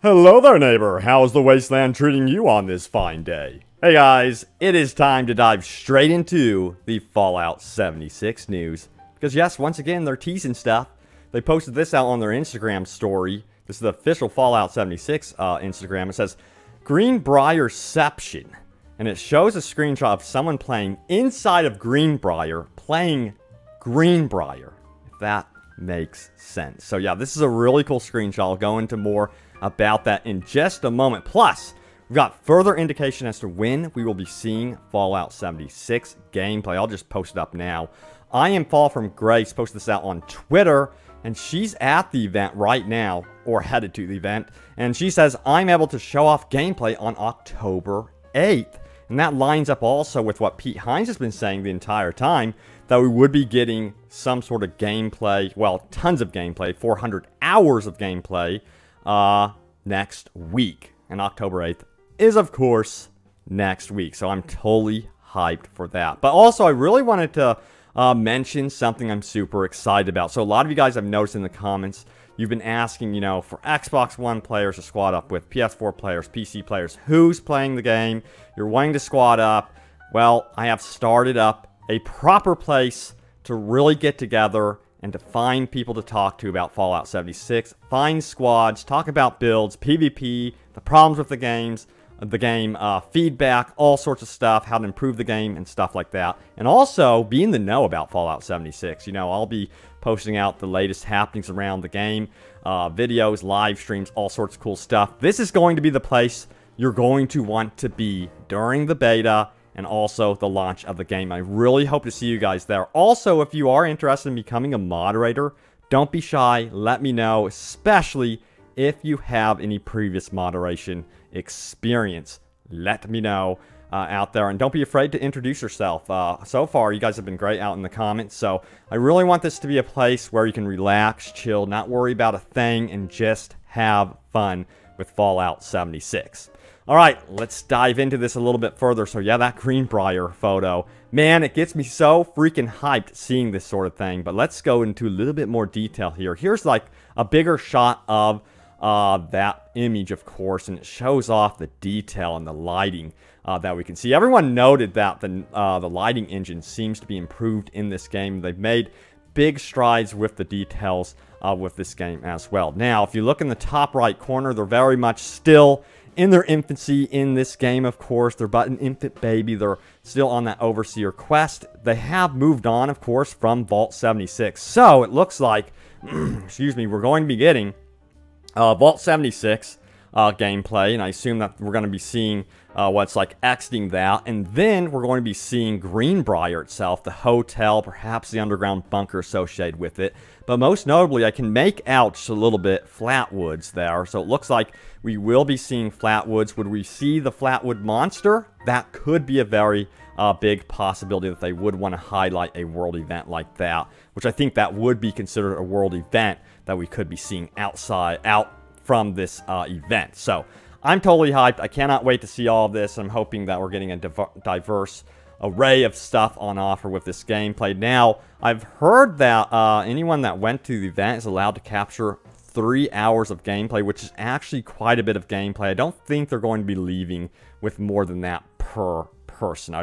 Hello there, neighbor. How is the wasteland treating you on this fine day? Hey guys, it is time to dive straight into the Fallout 76 news. Because yes, once again, they're teasing stuff. They posted this out on their Instagram story. This is the official Fallout 76 Instagram. It says, Greenbrierception. And it shows a screenshot of someone playing inside of Greenbrier, playing Greenbrier. If that makes sense. So yeah, this is a really cool screenshot. I'll go into more about that in just a moment. Plus, we've got further indication as to when we will be seeing Fallout 76 gameplay. I'll just post it up now. I am Fall from Grace, posted this out on Twitter, and she's at the event right now, or headed to the event, and she says, I'm able to show off gameplay on October 8th. And that lines up also with what Pete Hines has been saying the entire time, that we would be getting some sort of gameplay, well, tons of gameplay, 400 hours of gameplay, next week. And October 8th is, of course, next week. So I'm totally hyped for that. But also, I really wanted to mention something I'm super excited about. So a lot of you guys have noticed in the comments, you've been asking, you know, for Xbox One players to squad up with PS4 players, PC players, who's playing the game, you're wanting to squad up. Well, I have started up a proper place to really get together and to find people to talk to about Fallout 76, find squads, talk about builds, PvP, the problems with the games, the game feedback, all sorts of stuff, how to improve the game and stuff like that. And also, be in the know about Fallout 76. You know, I'll be posting out the latest happenings around the game, videos, live streams, all sorts of cool stuff. This is going to be the place you're going to want to be during the beta and also the launch of the game. I really hope to see you guys there. Also, if you are interested in becoming a moderator, don't be shy. Let me know, especially if you have any previous moderation experience. Let me know out there. And don't be afraid to introduce yourself. So far, you guys have been great out in the comments. So I really want this to be a place where you can relax, chill, not worry about a thing, and just have fun with Fallout 76. All right, let's dive into this a little bit further. So yeah, that Greenbrier photo. Man, it gets me so freaking hyped seeing this sort of thing. But let's go into a little bit more detail here. Here's like a bigger shot of that image, of course. And it shows off the detail and the lighting that we can see. Everyone noted that the lighting engine seems to be improved in this game. They've made big strides with the details with this game as well. Now, if you look in the top right corner, they're very much still in their infancy in this game, of course. They're but an infant baby. They're still on that Overseer quest. They have moved on, of course, from Vault 76. So it looks like, excuse me, we're going to be getting Vault 76 gameplay. And I assume that we're going to be seeing what's like exiting that. And then we're going to be seeing Greenbrier itself, the hotel, perhaps the underground bunker associated with it. But most notably, I can make out just a little bit Flatwoods there. So it looks like we will be seeing Flatwoods. Would we see the Flatwood monster? That could be a very big possibility that they would want to highlight a world event like that, which I think that would be considered a world event that we could be seeing outside, out from this event. So I'm totally hyped. I cannot wait to see all of this. I'm hoping that we're getting a diverse array of stuff on offer with this gameplay. Now, I've heard that anyone that went to the event is allowed to capture 3 hours of gameplay, which is actually quite a bit of gameplay. I don't think they're going to be leaving with more than that per person.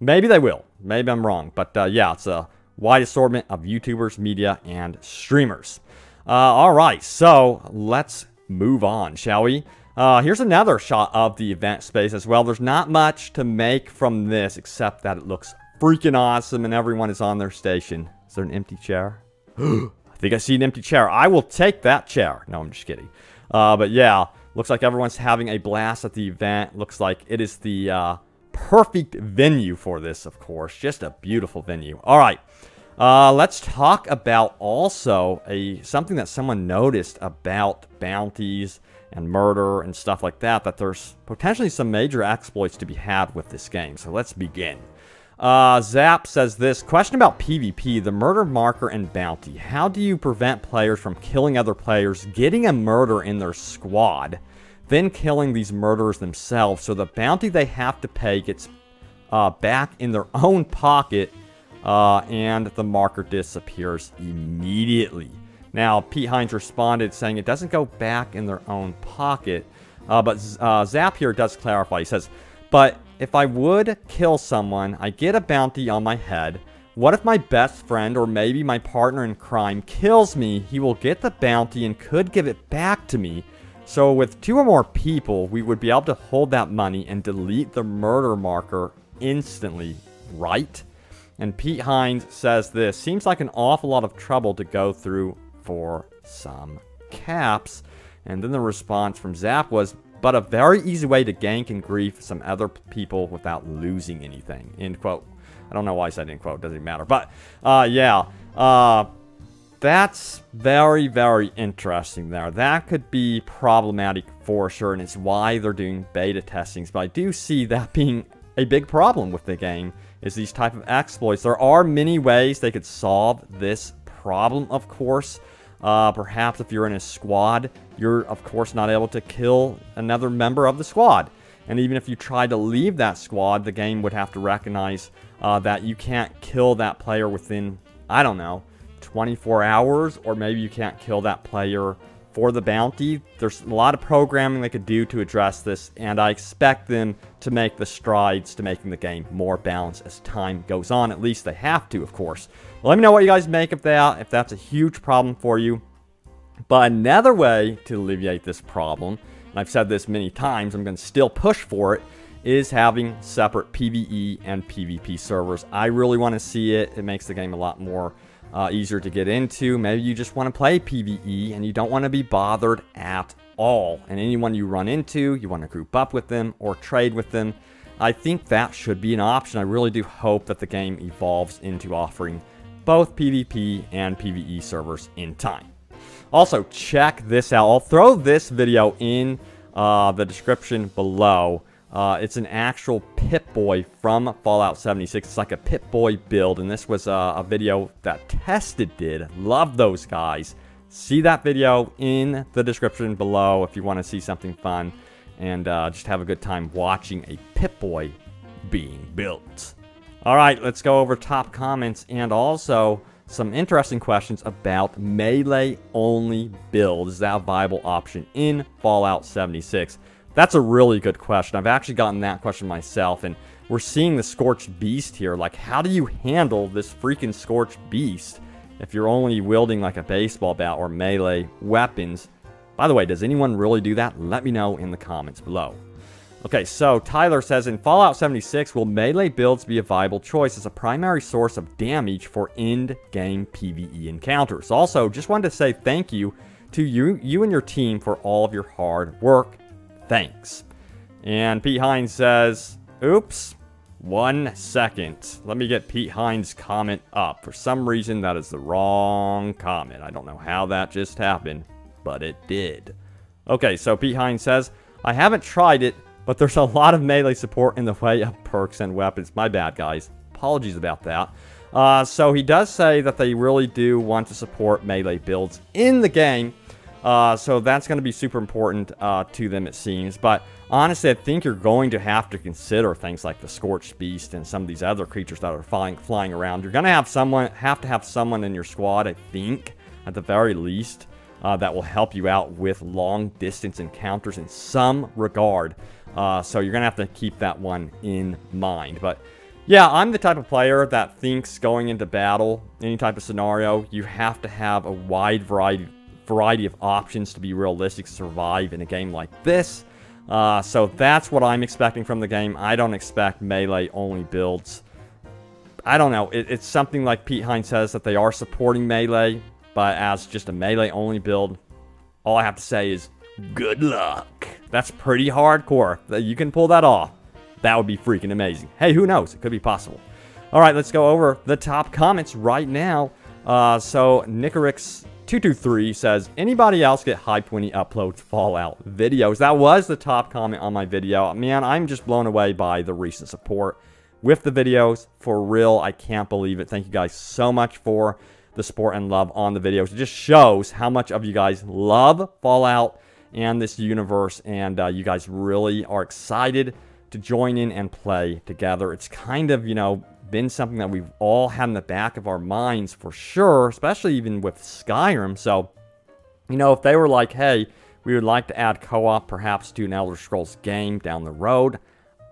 Maybe they will. Maybe I'm wrong. But yeah, it's a wide assortment of YouTubers, media, and streamers. All right, so let's move on, shall we? Here's another shot of the event space as well. There's not much to make from this except that it looks freaking awesome and everyone is on their station. Is there an empty chair? I think I see an empty chair. I will take that chair. No, I'm just kidding. But yeah, looks like everyone's having a blast at the event. Looks like it is the perfect venue for this, of course. Just a beautiful venue. All right. Let's talk about also something that someone noticed about bounties and murder and stuff like that, that there's potentially some major exploits to be had with this game. So let's begin. Zap says this, question about PvP, the murder marker and bounty. How do you prevent players from killing other players, getting a murder in their squad, then killing these murderers themselves so the bounty they have to pay gets back in their own pocket and the marker disappears immediately? Now, Pete Hines responded saying it doesn't go back in their own pocket. But Zap here does clarify. He says, but if I would kill someone, I get a bounty on my head. What if my best friend or maybe my partner in crime kills me? He will get the bounty and could give it back to me. So with 2 or more people, we would be able to hold that money and delete the murder marker instantly, right? And Pete Hines says this, seems like an awful lot of trouble to go through for some caps. And then the response from Zap was, but a very easy way to gank and grief some other people without losing anything, end quote. I don't know why I said end quote, doesn't even matter. But, yeah, that's very, very interesting there. That could be problematic for sure, and it's why they're doing beta testings. But I do see that being a big problem with the game, is these type of exploits. There are many ways they could solve this problem, of course. Perhaps if you're in a squad, you're, of course, not able to kill another member of the squad. And even if you try to leave that squad, the game would have to recognize that you can't kill that player within, I don't know, 24 hours, or maybe you can't kill that player for the bounty. There's a lot of programming they could do to address this, and I expect them to make the strides to making the game more balanced as time goes on. At least they have to, of course. Let me know what you guys make of that, if that's a huge problem for you. But another way to alleviate this problem, and I've said this many times, I'm going to still push for it, is having separate PvE and PvP servers. I really want to see it. It makes the game a lot more easier to get into. Maybe you just want to play PvE and you don't want to be bothered at all. And anyone you run into, you want to group up with them or trade with them. I think that should be an option. I really do hope that the game evolves into offering both PvP and PvE servers in time. Also, check this out. I'll throw this video in the description below. It's an actual Pip-Boy from Fallout 76. It's like a Pip-Boy build, and this was a video that Tested did. Love those guys. See that video in the description below if you want to see something fun and just have a good time watching a Pip-Boy being built. All right, let's go over top comments and also some interesting questions about melee-only builds. Is that a viable option in Fallout 76? That's a really good question. I've actually gotten that question myself, and we're seeing the Scorched Beast here. Like, how do you handle this freaking Scorched Beast if you're only wielding like a baseball bat or melee weapons? By the way, does anyone really do that? Let me know in the comments below. Okay, so Tyler says, in Fallout 76, will melee builds be a viable choice as a primary source of damage for end-game PvE encounters? Also, just wanted to say thank you to you and your team for all of your hard work. Thanks. And Pete Hines says, oops, 1 second. Let me get Pete Hines' comment up. For some reason, that is the wrong comment. I don't know how that just happened, but it did. Okay, so Pete Hines says, I haven't tried it, but there's a lot of melee support in the way of perks and weapons. My bad, guys. Apologies about that. So he does say that they really do want to support melee builds in the game. So that's going to be super important to them, it seems. But honestly, I think you're going to have to consider things like the Scorched Beast and some of these other creatures that are flying around. You're going to have to have someone in your squad, I think, at the very least, that will help you out with long-distance encounters in some regard. So you're going to have to keep that one in mind. But yeah, I'm the type of player that thinks going into battle, any type of scenario, you have to have a wide variety of options to be realistic to survive in a game like this. So that's what I'm expecting from the game. I don't expect melee-only builds. I don't know. It's something like Pete Hines says, that they are supporting melee, but as just a melee-only build, all I have to say is, good luck. That's pretty hardcore. That you can pull that off. That would be freaking amazing. Hey, who knows? It could be possible. All right, let's go over the top comments right now. So, Nicorix 223 says, anybody else get high when he uploads Fallout videos? That was the top comment on my video. Man, I'm just blown away by the recent support with the videos. For real, I can't believe it. Thank you guys so much for the support and love on the videos. It just shows how much of you guys love Fallout and this universe, and you guys really are excited to join in and play together. It's kind of, you know, been something that we've all had in the back of our minds for sure, especially even with Skyrim. So, you know, if they were like, hey, we would like to add co-op perhaps to an Elder Scrolls game down the road,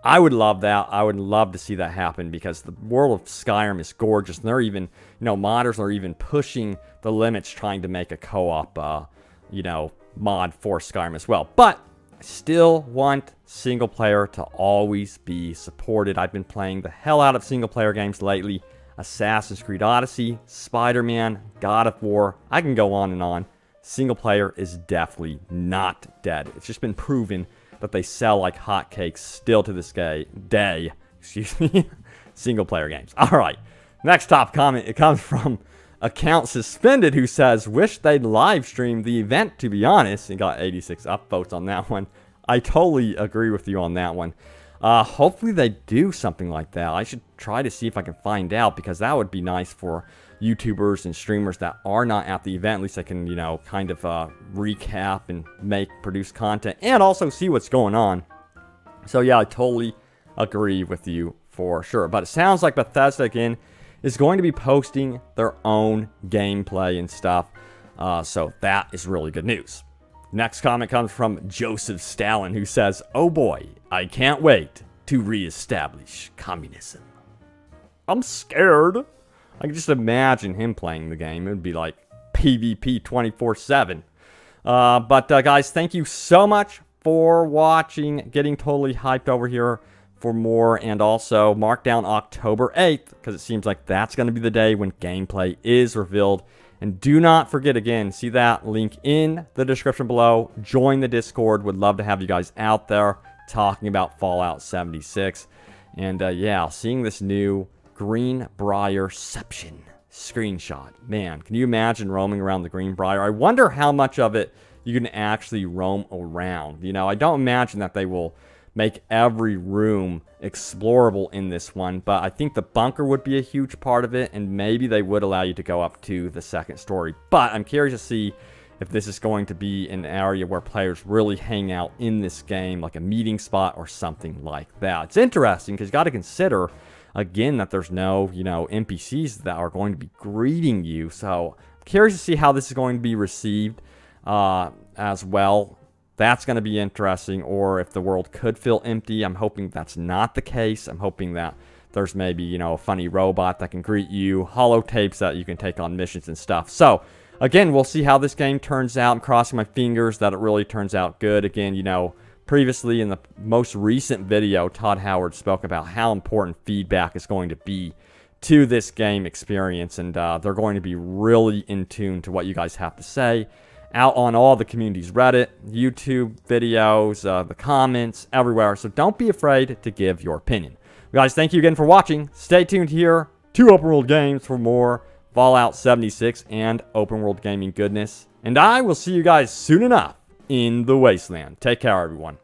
I would love that. I would love to see that happen because the world of Skyrim is gorgeous. And they're even, you know, modders are even pushing the limits trying to make a co-op, you know, mod for Skyrim as well. But I still want single player to always be supported. I've been playing the hell out of single player games lately. Assassin's Creed Odyssey, Spider-Man, God of War. I can go on and on. Single player is definitely not dead. It's just been proven that they sell like hotcakes still to this day. Excuse me. Single player games. All right. Next top comment. It comes from Account Suspended, who says, wish they'd live stream the event, to be honest, and got 86 upvotes on that one. I totally agree with you on that one. Hopefully they do something like that. I should try to see if I can find out, because that would be nice for YouTubers and streamers that are not at the event. At least I can, you know, kind of recap and produce content and also see what's going on. So yeah, I totally agree with you for sure. But it sounds like Bethesda again is going to be posting their own gameplay and stuff. So that is really good news. Next comment comes from Joseph Stalin, who says, oh boy, I can't wait to reestablish communism. I'm scared. I can just imagine him playing the game. It would be like PvP 24/7. But guys, thank you so much for watching. Getting totally hyped over here for more. And also, mark down October 8th, because it seems like that's going to be the day when gameplay is revealed. And do not forget, again, see that link in the description below. Join the Discord. Would love to have you guys out there talking about Fallout 76. And yeah, seeing this new Greenbrierception screenshot. Man, can you imagine roaming around the Greenbrier? I wonder how much of it you can actually roam around. You know, I don't imagine that they will make every room explorable in this one, but I think the bunker would be a huge part of it, and maybe they would allow you to go up to the second story. But I'm curious to see if this is going to be an area where players really hang out in this game, like a meeting spot or something like that. It's interesting because you got to consider, again, that there's no, you know, NPCs that are going to be greeting you. So I'm curious to see how this is going to be received as well. That's going to be interesting, or if the world could feel empty. I'm hoping that's not the case. I'm hoping that there's maybe, you know, a funny robot that can greet you, holotapes that you can take on missions and stuff. So again, we'll see how this game turns out. I'm crossing my fingers that it really turns out good. Again, you know, previously, in the most recent video, Todd Howard spoke about how important feedback is going to be to this game experience, and they're going to be really in tune to what you guys have to say out on all the communities, Reddit, YouTube videos, the comments, everywhere. So don't be afraid to give your opinion. Guys, thank you again for watching. Stay tuned here to Open World Games for more Fallout 76 and open world gaming goodness, and I will see you guys soon enough in the wasteland. Take care, everyone.